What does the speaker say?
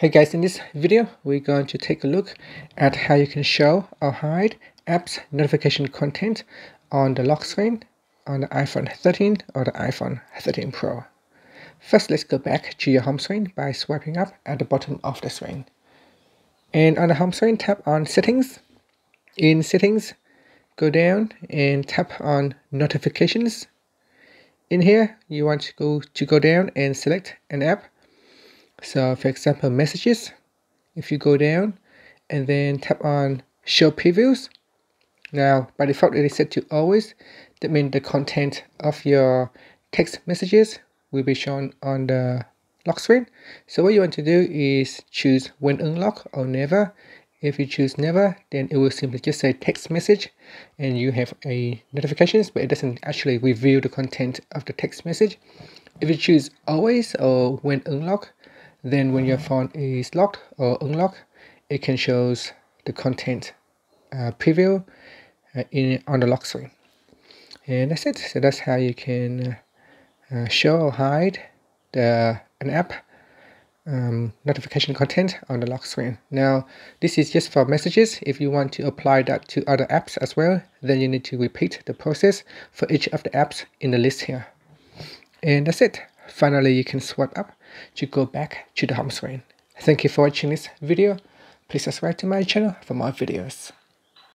Hey guys, in this video we're going to take a look at how you can show or hide apps notification content on the lock screen on the iPhone 13 or the iPhone 13 Pro. First, let's go back to your home screen by swiping up at the bottom of the screen. And on the home screen, tap on Settings. In Settings, go down and tap on Notifications. In here, you want to go down and select an app. So for example, messages, if you go down and then tap on show previews. Now by default it is set to always. That means the content of your text messages will be shown on the lock screen. So what you want to do is choose when unlock or never. If you choose never, then it will simply just say text message and you have a notifications, but it doesn't actually reveal the content of the text message. If you choose always or when unlock, then when your phone is locked or unlocked, it can show the content preview on the lock screen. And that's it. So that's how you can show or hide an app notification content on the lock screen. Now, this is just for messages. If you want to apply that to other apps as well, then you need to repeat the process for each of the apps in the list here. And that's it. Finally, you can swipe up to go back to the home screen. Thank you for watching this video. Please subscribe to my channel for more videos.